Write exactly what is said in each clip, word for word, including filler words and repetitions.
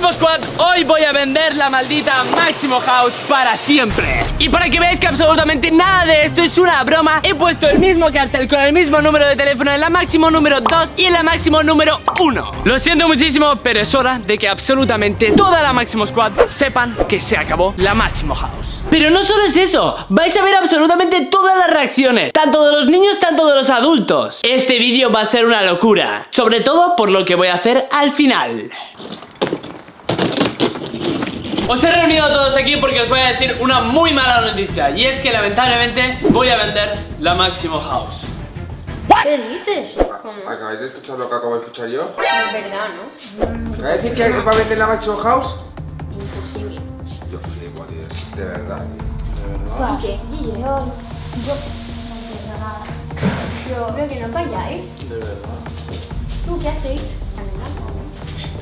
Máximo Squad, hoy voy a vender la maldita Máximo House para siempre. Y para que veáis que absolutamente nada de esto es una broma, he puesto el mismo cartel con el mismo número de teléfono en la Máximo número dos y en la Máximo número uno. Lo siento muchísimo, pero es hora de que absolutamente toda la Máximo Squad sepan que se acabó la Máximo House. Pero no solo es eso, vais a ver absolutamente todas las reacciones, tanto de los niños, tanto de los adultos. Este vídeo va a ser una locura, sobre todo por lo que voy a hacer al final. Os he reunido a todos aquí porque os voy a decir una muy mala noticia, y es que lamentablemente voy a vender la Máximo House. ¿Qué dices? ¿Cómo? ¿Acabáis de escuchar lo que acabo de escuchar yo? Es verdad, ¿no? ¿Me va a decir que va a vender la Máximo House? Imposible. Yo flipo, tío, de verdad, tío. De verdad. ¿Por qué? Yo... yo... yo... creo que no vayáis. De verdad. ¿Tú qué hacéis?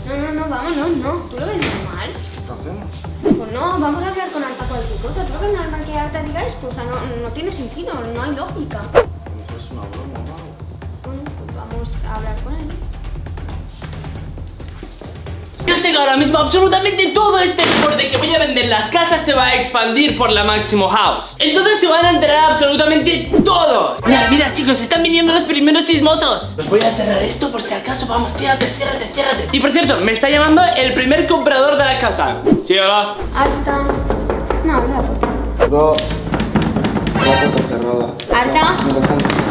No, no, no, vamos, no, no. ¿Tú lo ves normal? ¿Qué hacemos? Pues no, vamos a hablar con Alta con el picota. Creo que normal que Alta diga esto, o sea, no, no tiene sentido, no hay lógica. Es una broma, ¿no? Bueno, pues vamos a hablar con él. Yo sé que ahora mismo absolutamente todo este rumor de que voy a vender las casas se va a expandir por la Máximo House. Entonces se van a enterar absolutamente todos. Mira, mira chicos, están viniendo los primeros chismosos. Os voy a cerrar esto por si acaso. Vamos, ciérrate, ciérrate, ciérrate. Y por cierto, me está llamando el primer comprador de la casa. Sí, hola. Alta. No, habla por tanto. No. No, puerta cerrada. Alta. No, no, no.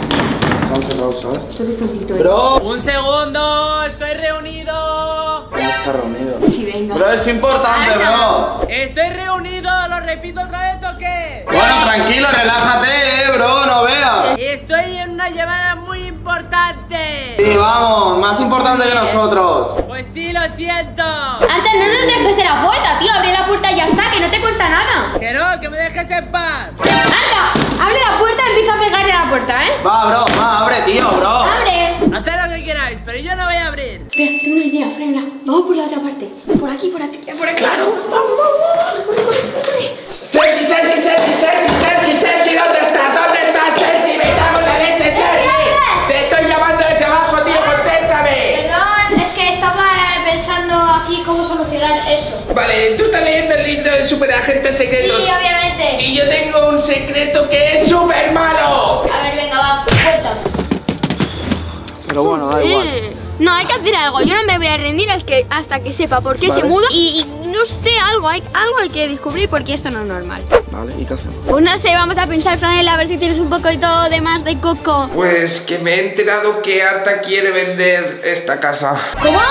Se han cerrado, ¿sabes? Tú eres un pito. Bro, un segundo, estoy reunido. Está reunido. Sí, venga. Pero es importante, bro. Estoy reunido, ¿lo repito otra vez o qué? Bueno, tranquilo, relájate, eh, bro, no veas. Estoy en una llamada muy importante. Sí, vamos, más importante que nosotros. Pues sí, lo siento. Antes no nos dejes en la puerta, tío, abre la puerta y ya está, que no te cuesta nada. Que no, que me dejes en paz. Anda, abre la puerta y empieza a pegarle a la puerta, ¿eh? Va, bro, va, abre, tío, bro. Abre. Haced lo que queráis, pero yo no voy a abrir. Espera, tengo una idea, frena. Vamos por la otra parte. Por aquí, por aquí, por aquí. Claro. Vamos, vamos, vamos. Sergi, Sergi, Sergi, Sergi, Sergi, Sergi, ¿dónde estás? ¿Dónde estás, Sergi? Me cago en la leche, Sergi. Te estoy llamando desde abajo, tío, contéstame. Perdón, es que estaba pensando aquí cómo solucionar esto. Vale, tú estás leyendo el libro del superagente secreto. Sí, obviamente. Y yo tengo un secreto que es súper malo. A ver, venga, va, cuéntame. Pero bueno, da igual. Mm. No, hay que hacer algo. Yo no me voy a rendir hasta que sepa por qué, vale, se muda. Y, y no sé, algo hay, algo hay que descubrir porque esto no es normal. Vale, ¿y qué hacemos? Pues no sé, vamos a pensar, Franela, a ver si tienes un poco y todo de más de coco. Pues que me he enterado que Arta quiere vender esta casa. ¿Cómo?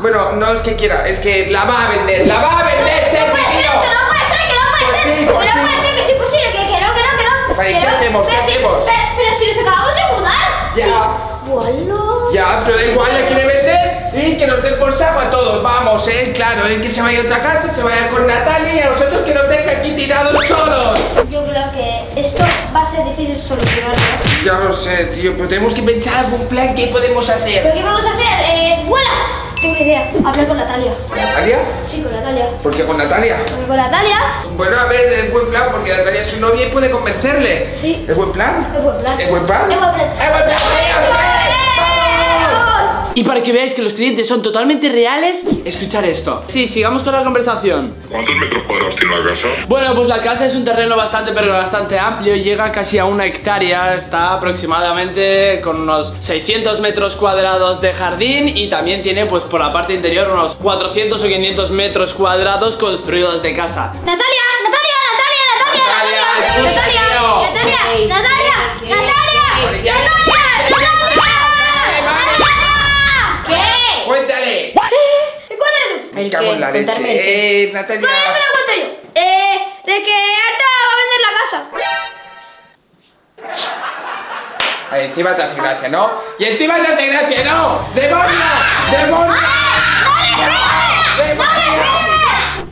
Bueno, no es que quiera, es que la va a vender, la va a vender, no, che, no puede ser, tío. Esto, no puede ser, que no puede ser. Sí, pues que sí. No puede ser, que es imposible, que, que no, que no, que no. Vale, ¿qué hacemos? ¿Qué hacemos? Pero, pero si nos acabamos de mudar. Ya. Sí. Bueno. Ya, pero da igual, ¿la quiere vender? Sí, que nos den por saco a todos, vamos, eh, claro, el que se vaya a otra casa, se vaya con Natalia y a nosotros que nos deje aquí tirados solos. Yo creo que esto va a ser difícil solucionarlo. Ya lo sé, tío, pero tenemos que pensar algún plan que podemos hacer. ¿Pero qué vamos a hacer? Eh, ¡vuela! Tengo una idea, hablar con Natalia. ¿Con Natalia? Sí, con Natalia. ¿Por qué con Natalia? Porque con Natalia. Bueno, a ver, es buen plan porque Natalia es su novia y puede convencerle. Sí. ¿Es buen plan? Es buen plan. ¿Es buen plan? Es buen plan. ¡Es buen plan! Y para que veáis que los clientes son totalmente reales, escuchar esto. Sí, sigamos con la conversación. ¿Cuántos metros cuadrados tiene la casa? Bueno, pues la casa es un terreno bastante, pero bastante amplio. Llega casi a una hectárea. Está aproximadamente con unos seiscientos metros cuadrados de jardín. Y también tiene, pues por la parte interior, unos cuatrocientos o quinientos metros cuadrados construidos de casa. ¡Natalia! ¡Natalia! ¡Natalia! ¡Natalia! ¡Natalia! ¡Natalia! ¡Natalia! ¡Natalia! ¡Natalia! ¡Natalia! ¡Natalia! Cuéntale. ¿Qué? Cuéntale tú. Me cago en la leche. Eh, Natalia. Bueno, eso lo cuento yo. Eh, de que Arta va a vender la casa. Ahí encima te hace gracia, ¿no? Y encima te hace gracia, ¿no? ¡Demonio! ¡Demonio!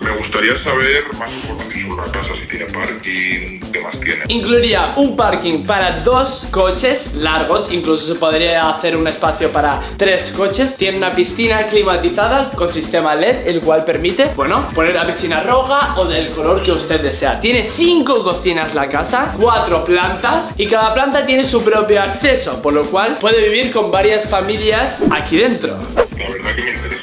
¡No me gustaría saber más información sobre la casa, si tiene parking, qué más tiene. Incluiría un parking para dos coches largos, incluso se podría hacer un espacio para tres coches. Tiene una piscina climatizada con sistema LED, el cual permite, bueno, poner la piscina roja o del color que usted desea. Tiene cinco cocinas la casa, cuatro plantas y cada planta tiene su propio acceso, por lo cual puede vivir con varias familias aquí dentro. La verdad que me interesa.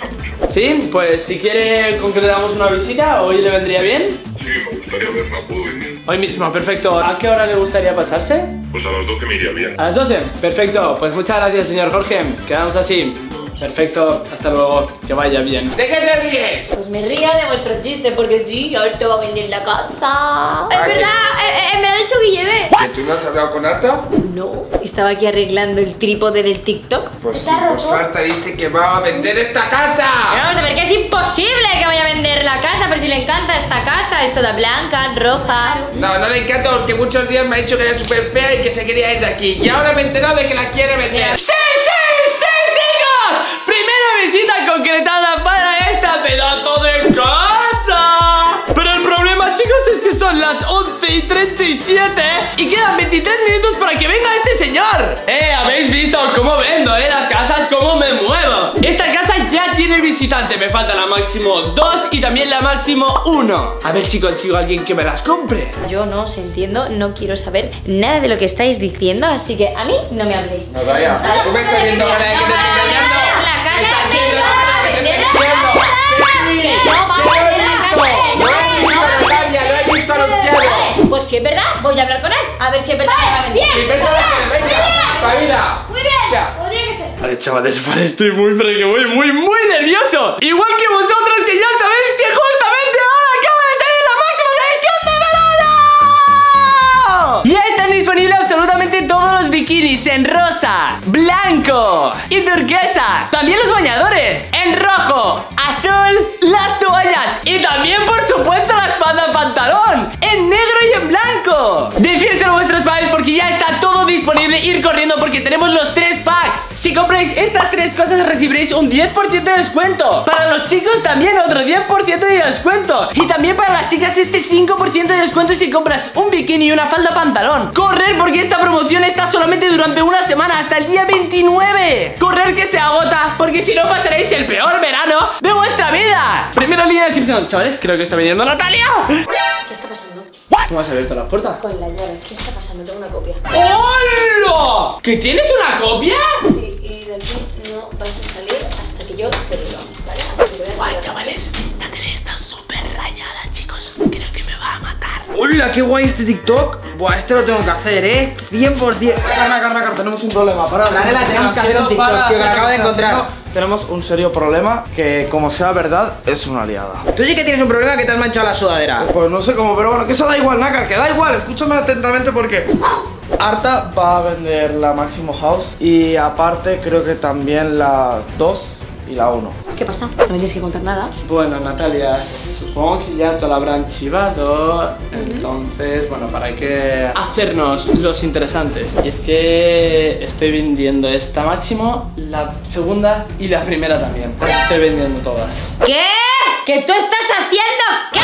Sí, pues si quiere concretamos una visita, ¿hoy le vendría bien? Sí, me gustaría verla, puedo venir. Hoy mismo, perfecto. ¿A qué hora le gustaría pasarse? Pues a las doce me iría bien. ¿A las doce? Perfecto, pues muchas gracias, señor Jorge. Quedamos así. Perfecto, hasta luego, que vaya bien. ¿De qué te ríes? Pues me río de vuestro chiste, porque sí, ahora te va a vender la casa. Es verdad, eh, eh, me lo ha dicho que lleve. ¿Que tú no has hablado con Arta? No, estaba aquí arreglando el trípode del TikTok. Pues sí, pues Arta dice que va a vender esta casa. Pero vamos a ver, que es imposible que vaya a vender la casa, pero si le encanta esta casa, es toda blanca, roja. No, no le encanta porque muchos días me ha dicho que era súper fea y que se quería ir de aquí. Y ahora me he enterado de que la quiere vender. ¡Sí! Visita concretada para esta pedazo de casa. Pero el problema, chicos, es que son las once y treinta y siete y quedan veintitrés minutos para que venga este señor. Eh, habéis visto cómo vendo, eh, las casas, cómo me muevo. Esta casa ya tiene visitante. Me falta la máximo dos y también la máximo uno. A ver si consigo a alguien que me las compre. Yo no os entiendo, no quiero saber nada de lo que estáis diciendo, así que a mí no me habléis. No, vaya, no, no, tú me estás viendo la que te estoy engañando. Pues si es verdad, voy a hablar con él, a ver si es verdad. Vale, bien, si pensaba que venga, Pavila. Muy bien, podría que ser. Vale, chavales, vale, estoy muy, muy, muy, muy nervioso. Igual que vosotros, que ya sabéis que justamente ahora acaba de salir la máxima colección de verano. Y están disponibles absolutamente todos los bikinis en rosa, blanco y turquesa. También los bañadores en rojo, azul, las toallas y también, por supuesto, la espalda pantalón en negro y en blanco. Decírselo a vuestros padres porque ya está todo disponible. Ir corriendo porque tenemos los tres packs. Si compráis estas tres cosas recibiréis un diez por ciento de descuento. Para los chicos también otro diez por ciento de descuento. Y también para las chicas este cinco por ciento de descuento si compras un bikini y una falda pantalón. Correr porque esta promoción está solamente durante una semana, hasta el día veintinueve. Correr que se agota porque si no pasaréis el peor verano de vuestra vida. Primera línea de descripción. Chavales, creo que está viniendo Natalia. ¿Qué está pasando? ¿Cómo has abierto las puertas? Con la llave. ¿Qué está pasando? Tengo una copia. ¡Hola! ¿Que tienes una copia? Sí, y de aquí no vas a salir hasta que yo te diga, ¿vale? Hasta que te diga. Guay, chavales, la tele está súper rayada, chicos. Creo que me va a matar. ¡Hola! ¡Qué guay este TikTok! Buah, este lo tengo que hacer, ¿eh? cien por cien. Carla, Carla, Carla, tenemos un problema. Para la nena tenemos que hacer un TikTok, que me acabo de encontrar. Tenemos un serio problema que, como sea verdad, es una liada. Tú sí que tienes un problema que te has manchado la sudadera. Pues no sé cómo, pero bueno, que eso da igual, Naka, que da igual. Escúchame atentamente porque Arta va a vender la Máximo House y aparte creo que también la dos y la uno. ¿Qué pasa? No me tienes que contar nada. Bueno, Natalia, supongo que ya te lo habrán chivado. Uh-huh. Entonces, bueno, para que hacernos los interesantes. Y es que estoy vendiendo esta máximo, la segunda y la primera también. Las estoy vendiendo todas. ¿Qué? ¿Que tú estás haciendo qué?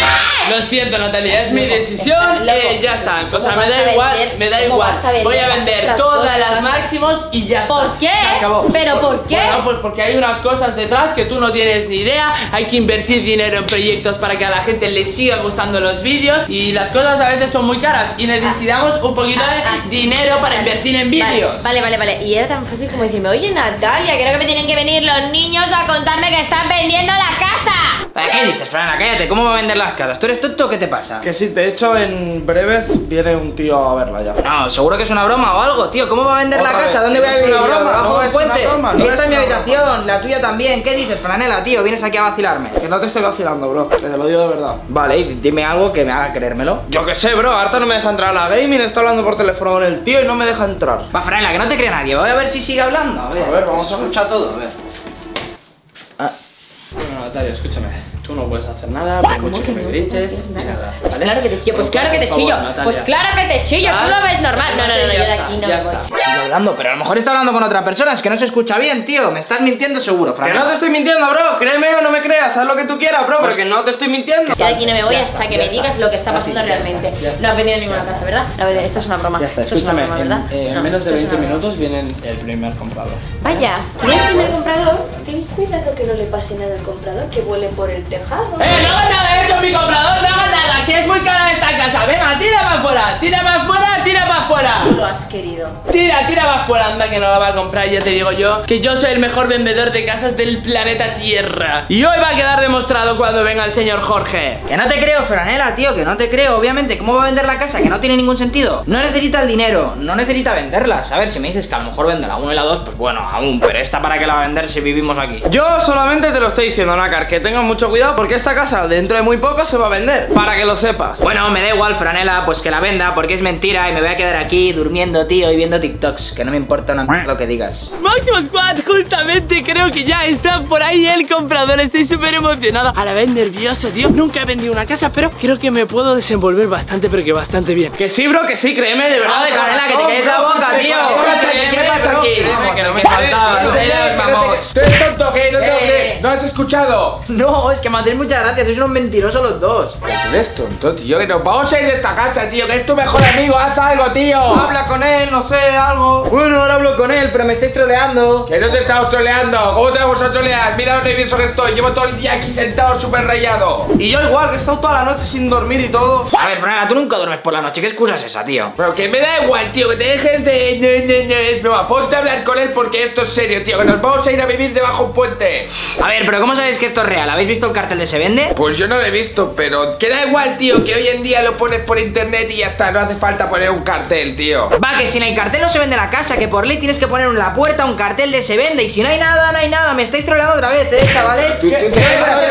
Lo siento, Natalia, es mi decisión. Eh, ya está. O sea, me da igual, me da igual. Voy a vender todas las máximos y ya está. ¿Por qué? Se acabó. ¿Pero por qué? Bueno, pues porque hay unas cosas detrás que tú no tienes ni idea. Hay que invertir dinero en proyectos para que a la gente le siga gustando los vídeos. Y las cosas a veces son muy caras y necesitamos un poquito de dinero para invertir en vídeos. Vale, vale, vale. Y era tan fácil como decirme, oye, Natalia, creo que me tienen que venir los niños a contarme que están vendiendo la casa. ¿Qué dices, Frana? Cállate, ¿cómo va a vender las casas? ¿Tú eres tonto o qué te pasa? Que sí, de hecho en breves viene un tío a verla ya. No, seguro que es una broma o algo, tío. ¿Cómo va a vender Otra la casa? Vez. ¿Dónde voy a vivir? ¿Una broma? ¿Abajo de un puente? Esta es mi habitación, broma. La tuya también. ¿Qué dices, Franela, tío? ¿Vienes aquí a vacilarme? Que no te estoy vacilando, bro, que te lo digo de verdad. Vale, y dime algo que me haga creérmelo. Yo qué sé, bro, Arta no me deja entrar a la gaming. Está hablando por teléfono con el tío y no me deja entrar. Va, Franela, que no te cree nadie. Voy a ver si sigue hablando. A ver, a ver vamos a escuchar todo, a ver. Ah. Bueno, Natalia, escúchame. Tú no puedes hacer nada, por mucho que me grites, ni nada. Pues claro que te chillo, pues claro que te chillo, pues claro que te chillo, tú lo ves normal. No, no, no, yo de aquí no me voy. Estoy hablando, pero a lo mejor está hablando con otra persona, es que no se escucha bien, tío. Me estás mintiendo seguro, Fran. Que no te estoy mintiendo, bro, créeme o no me creas, haz lo que tú quieras, bro, pero que no te estoy mintiendo. Yo de aquí no me voy hasta que me digas lo que está pasando realmente. No has venido a ninguna casa, ¿verdad? La verdad, esto es una broma. Ya está, escúchame, en menos de veinte minutos vienen el primer comprador. Vaya, ¿y el primer comprador? Ten cuidado que no le pase nada al comprador, que huele por el tejado. ¡Eh, no hagas nada, eh, con mi comprador! ¡No hagas nada! ¡Que es muy cara esta casa. Venga, tira para afuera, tira para afuera, tira para afuera. Tú lo has querido. Tira, tira para afuera, anda que no la va a comprar. Ya te digo yo que yo soy el mejor vendedor de casas del planeta Tierra. Y hoy va a quedar demostrado cuando venga el señor Jorge. Que no te creo, Franela, tío, que no te creo. Obviamente, ¿cómo va a vender la casa? Que no tiene ningún sentido. No necesita el dinero, no necesita venderlas. A ver, si me dices que a lo mejor vende la uno y la dos, pues bueno, aún. Pero esta para qué la va a vender si vivimos aquí. Yo solamente te lo estoy diciendo, Nácar, que tengas mucho cuidado porque esta casa dentro de muy poco se va a vender, para que lo sepas. Bueno, me da igual, Franela, pues que la venda, porque es mentira y me voy a quedar aquí durmiendo, tío, y viendo TikToks, que no me importa nada lo que digas. Máximo Squad, justamente creo que ya está por ahí el comprador. Estoy súper emocionado, a la vez nervioso, tío. Nunca he vendido una casa, pero creo que me puedo desenvolver bastante, pero que bastante bien. Que sí, bro, que sí, créeme, de verdad. De Franela, que te quedes la boca, tío. ¿Qué pasa aquí? Que no me faltaba, vamos. Tú eres tonto, ¿qué? ¿No has escuchado? No, es que Madrid, muchas gracias, sois unos mentirosos los dos. Pero tú eres tonto, tío, que nos vamos a ir de esta casa, tío, que es tu mejor amigo, haz algo, tío. Habla con él, no sé, algo. Bueno, ahora hablo con él, pero me estáis troleando. Que no te estamos troleando, ¿cómo te vamos a trolear? Mira lo nervioso que estoy, llevo todo el día aquí sentado súper rayado. Y yo igual, que he estado toda la noche sin dormir y todo. A ver, Franela, tú nunca duermes por la noche, ¿qué excusa es esa, tío? Pero que me da igual, tío, que te dejes de... No, ponte a hablar con él porque esto es serio, tío, que nos vamos a ir a vivir debajo de un puente. A ver, pero ¿cómo sabéis que esto es real? ¿Habéis visto el cartel de Se Vende? Pues yo no lo he visto, pero que da igual, tío, que hoy en día lo pones por internet y ya está, no hace falta poner un cartel, tío. Va, que si en el cartel no se vende la casa, que por ley tienes que poner en la puerta un cartel de Se Vende. Y si no hay nada, no hay nada, me estáis troleando otra vez, ¿eh, chavales? ¿Qué? ¿Qué?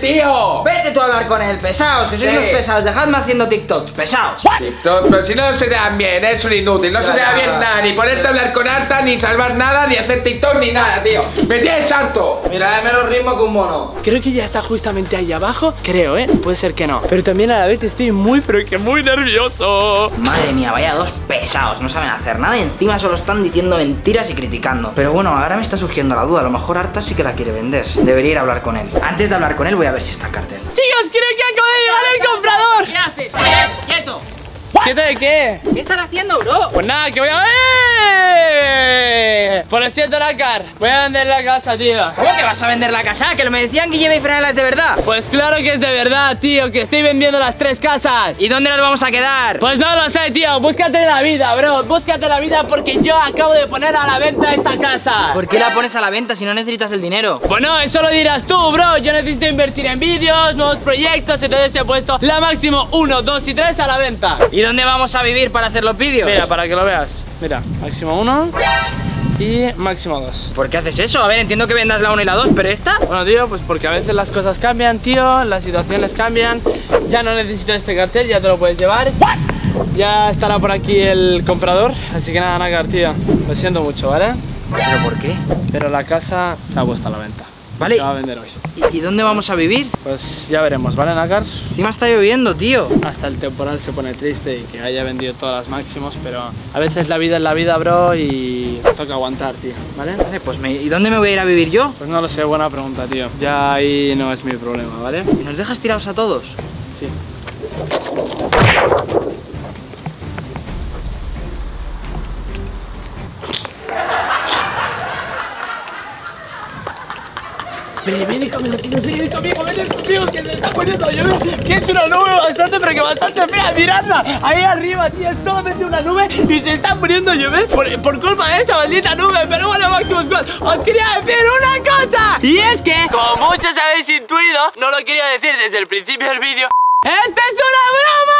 Tío, vete tú a hablar con él, pesados, que sois sí. unos pesados, dejadme haciendo TikToks, pesados. TikTok, pero si no se te dan bien, es un inútil, no claro, se te da bien nada, ni ponerte a hablar con Arta, ni salvar nada, ni hacer TikTok, ni nada, tío. Me tienes harto. Mira, dame los ritmos que un mono. Creo que ya está justamente ahí abajo, creo, ¿eh? Puede ser que no. Pero también a la vez estoy muy, pero que muy nervioso. Madre mía, vaya dos pesados, no saben hacer nada y encima solo están diciendo mentiras y criticando. Pero bueno, ahora me está surgiendo la duda, a lo mejor Arta sí que la quiere vender. Debería ir a hablar con él. Antes de hablar con él voy a a ver si está el cartel. Chicos, creo que acaba de llegar el comprador. ¿Qué haces? ¡Quieto! ¿Quieto de qué? ¿Qué estás haciendo, bro? Pues nada, que voy a ver. Por lo siento, Nácar, voy a vender la casa, tío. ¿Cómo que vas a vender la casa? Que me decían que lleve y Franelas de verdad. Pues claro que es de verdad, tío, que estoy vendiendo las tres casas. ¿Y dónde nos vamos a quedar? Pues no lo sé, tío, búscate la vida, bro. Búscate la vida porque yo acabo de poner a la venta esta casa. ¿Por qué la pones a la venta si no necesitas el dinero? Pues no, eso lo dirás tú, bro. Yo necesito invertir en vídeos, nuevos proyectos. Entonces he puesto la máximo uno, dos y tres a la venta. ¿Y dónde vamos a vivir para hacer los vídeos? Mira, para que lo veas. Mira, máximo uno y máximo dos. ¿Por qué haces eso? A ver, entiendo que vendas la uno y la dos, pero ¿esta? Bueno, tío, pues porque a veces las cosas cambian, tío. Las situaciones cambian. Ya no necesitas este cartel, ya te lo puedes llevar. Ya estará por aquí el comprador. Así que nada, Nácar, tío, lo siento mucho, ¿vale? ¿Pero por qué? Pero la casa se ha puesto a la venta. Vale. Se va a vender hoy. ¿Y dónde vamos a vivir? Pues ya veremos, ¿vale, Nácar? Encima está lloviendo, tío. Hasta el temporal se pone triste y que haya vendido todas las máximos, pero a veces la vida es la vida, bro, y toca aguantar, tío, ¿vale? Vale, pues me... ¿y dónde me voy a ir a vivir yo? Pues no lo sé, buena pregunta, tío. Ya ahí no es mi problema, ¿vale? ¿Y nos dejas tirados a todos? Sí. Ven, ven conmigo, tío, ven conmigo, ven conmigo, que se está poniendo a llover, que es una nube bastante, pero que bastante fea, miradla, ahí arriba, tío, es solamente una nube y se está poniendo a llover por, por culpa de esa maldita nube. Pero bueno, Máximo Squad, os quería decir una cosa, y es que, como muchos habéis intuido, no lo quería decir desde el principio del vídeo, ¡esta es una broma!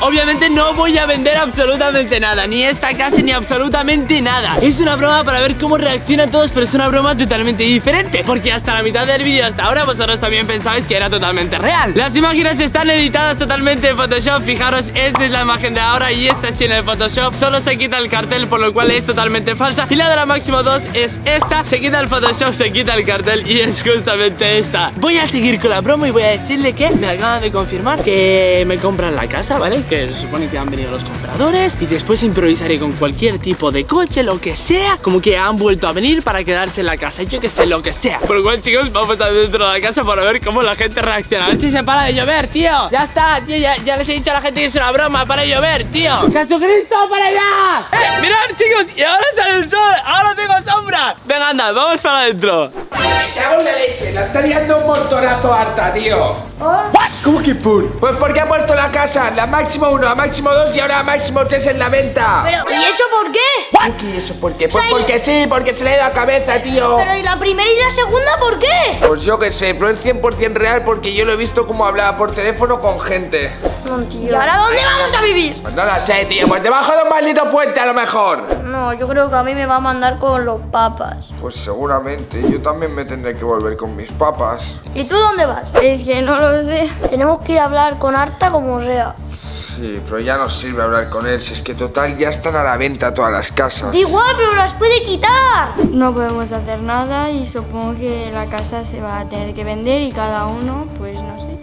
Obviamente no voy a vender absolutamente nada, ni esta casa ni absolutamente nada. Es una broma para ver cómo reaccionan todos, pero es una broma totalmente diferente, porque hasta la mitad del vídeo, hasta ahora, vosotros también pensabais que era totalmente real. Las imágenes están editadas totalmente en Photoshop. Fijaros, esta es la imagen de ahora y esta sí en el Photoshop. Solo se quita el cartel, por lo cual es totalmente falsa. Y la de la máximo dos es esta. Se quita el Photoshop, se quita el cartel y es justamente esta. Voy a seguir con la broma y voy a decirle que me acaban de confirmar que me compran la casa, ¿vale? Que se supone que han venido los compradores. Y después improvisaré con cualquier tipo de coche, lo que sea, como que han vuelto a venir para quedarse en la casa, yo que sé, lo que sea. Por lo cual, chicos, vamos a dentro de la casa para ver cómo la gente reacciona. A ver si se para de llover, tío. Ya está, tío, ya, ya les he dicho a la gente que es una broma. Para de llover, tío. ¡Jesucristo, para allá! ¡Eh, mirad, chicos! Y ahora sale el sol, ahora tengo sombra. Venga, anda, vamos para adentro. Me cago en la leche, la está liando un montonazo harta, tío. ¿Ah? ¿Cómo que por? Pues porque ha puesto la casa, la máximo uno, a máximo dos y ahora a máximo tres en la venta. Pero, ¿y eso por qué? ¿Cómo que eso por qué? Pues o sea, porque y... sí, porque se le ha ido a cabeza, tío. Pero, ¿y la primera y la segunda por qué? Pues yo que sé, pero es cien por cien real porque yo lo he visto como hablaba por teléfono con gente. No, tío. ¿Y ahora dónde vamos a vivir? Pues no lo sé, tío, pues debajo de un maldito puente a lo mejor. No, yo creo que a mí me va a mandar con los papas. Pues seguramente, yo también me tendré que volver con mis papas. ¿Y tú dónde vas? Es que no lo sé. Tenemos que ir a hablar con Arta como sea. Sí, pero ya no sirve hablar con él, si es que total ya están a la venta todas las casas. Da igual, pero las puede quitar. No podemos hacer nada y supongo que la casa se va a tener que vender y cada uno, pues no sé.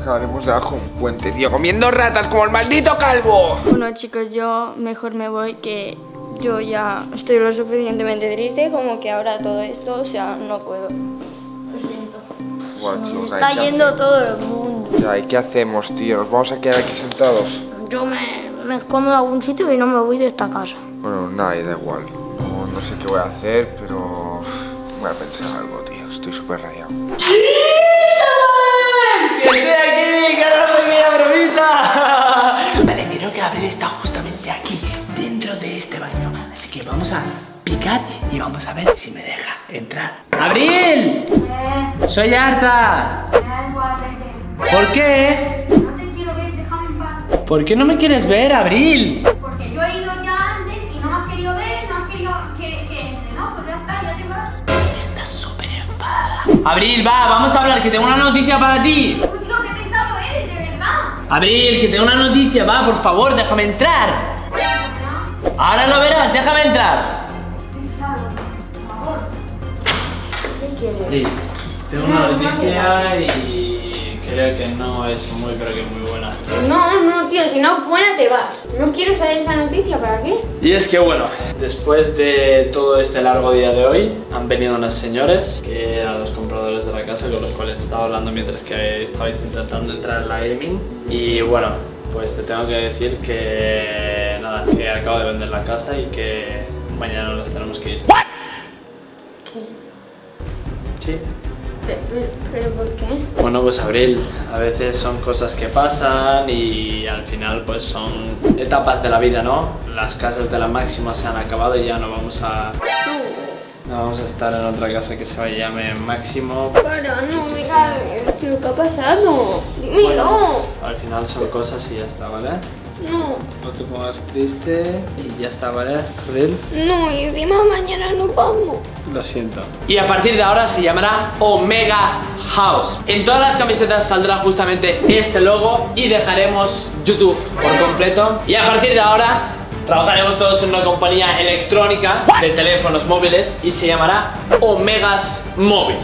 Acabaremos debajo de un puente, tío, comiendo ratas como el maldito calvo. Bueno chicos, yo mejor me voy que... yo ya estoy lo suficientemente triste como que ahora todo esto, o sea, no puedo. Lo siento. Bueno, chicos, está yendo todo el mundo. Ya, ¿y qué hacemos, tío? ¿Nos vamos a quedar aquí sentados? Yo me, me escondo en algún sitio y no me voy de esta casa. Bueno, nada, da igual. No, no sé qué voy a hacer, pero... voy a pensar algo, tío. Estoy súper rayado. ¡Que estoy aquí! ¡Que no soy mía, bromita! Vale, creo que Gabriel está justamente aquí, dentro de este baño, así que vamos a picar y vamos a ver si me deja entrar. ¡Gabriel! ¿Eh? ¡Soy Arta! ¿Eh? ¿Por qué? No te quiero ver, déjame en paz. ¿Por qué no me quieres ver, Abril? Porque yo he ido ya antes y no me has querido ver, no has querido que, que entre, ¿no? Pues ya está, ya te vas. Estás súper enfadada. Abril, va, vamos a hablar, que tengo una noticia para ti. Uy, tío, qué pesado eres, de verdad. Abril, que tengo una noticia, va, por favor, déjame entrar. Ahora lo verás, déjame entrar. Por favor. ¿Qué quieres? Sí. Tengo una noticia y creo que no es muy, creo que es muy buena. No, no, tío, si no buena te vas. No quiero saber esa noticia, ¿para qué? Y es que bueno, después de todo este largo día de hoy, han venido unos señores que eran los compradores de la casa con los cuales estaba hablando mientras que estabais intentando entrar en la gaming. Y bueno, pues te tengo que decir que... nada, que acabo de vender la casa y que mañana nos tenemos que ir. ¿Qué? Sí. ¿Pero, pero por qué? Bueno, pues Abril, a veces son cosas que pasan y al final pues son etapas de la vida, ¿no? Las casas de la máxima se han acabado y ya no vamos a... no vamos a estar en otra casa que se llame Máximo. Pero no, me cabe. ¿Pero qué ha pasado? Dímelo. Bueno, al final son cosas y ya está, ¿vale? No. No te pongas triste y ya está, ¿vale? ¿Abril? No, y encima mañana no vamos. Lo siento. Y a partir de ahora se llamará Omega House. En todas las camisetas saldrá justamente este logo y dejaremos YouTube por completo. Y a partir de ahora trabajaremos todos en una compañía electrónica de teléfonos móviles y se llamará Omegas Móvil.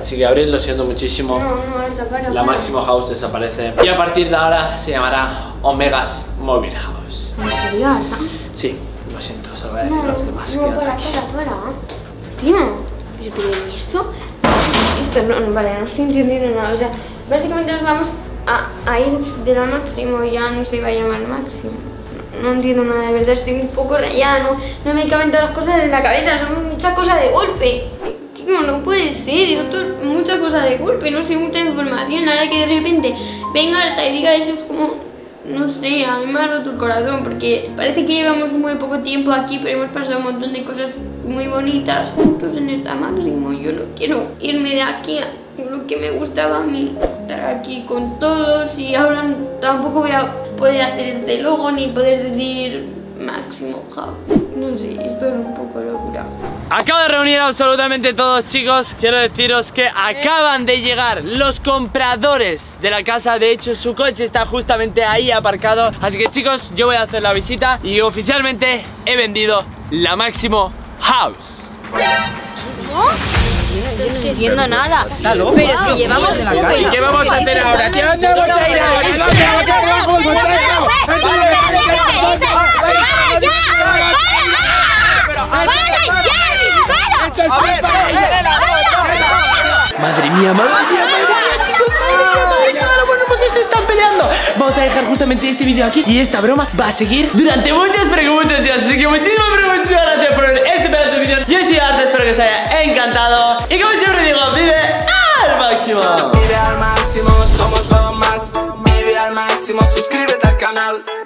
Así que Abril, lo siento muchísimo. No, no, Arta, para, para. La Máximo House desaparece. Y a partir de ahora se llamará Omegas Móvil House. ¿En serio, Arta? Sí, lo siento, se lo voy a decir no, a los demás. No, para, para, para. Tío, pero, pero ¿y esto? Esto no, vale, no estoy entendiendo nada. O sea, básicamente nos vamos a, a ir de la Máximo, ya no se iba a llamar Máximo. No, no entiendo nada, de verdad, estoy un poco rayada. No, no me caben todas las cosas de la cabeza, son muchas cosas de golpe. No, no puede ser, eso es mucha cosa de golpe, no sé, mucha información. Ahora que de repente venga Arta y diga eso es como... no sé, a mí me ha roto el corazón porque parece que llevamos muy poco tiempo aquí, pero hemos pasado un montón de cosas muy bonitas juntos en esta Máximo. Yo no quiero irme de aquí, lo que me gustaba a mí, estar aquí con todos y ahora tampoco voy a poder hacer este logo ni poder decir... Máximo House. No sé, esto es un poco locura. Acabo de reunir absolutamente todos, chicos. Quiero deciros que acaban de llegar los compradores de la casa. De hecho, su coche está justamente ahí aparcado. Así que, chicos, yo voy a hacer la visita y oficialmente he vendido la Máximo House. ¿No? Yo no entiendo nada. Está loco. Pero si llevamos súper. ¿Y qué vamos a hacer ahora? ¿Qué onda vamos a ir ahora? ¿Qué vamos a hacer ahora? ¡No, no, no! ¡No, no, no! ¡No, no! Madre mía, madre mía, madre mía, chicos, madre mía, bueno, pues se están peleando. Vamos a dejar justo justamente este vídeo aquí. Y esta broma va a seguir durante muchas preguntas, tíos. Así que muchísimas preguntas, gracias por ver este pedazo de vídeo. Yo soy Arta, espero que os haya encantado. Y como siempre digo, vive al máximo. Vive al máximo, somos lo más. Vive al máximo, suscríbete al canal.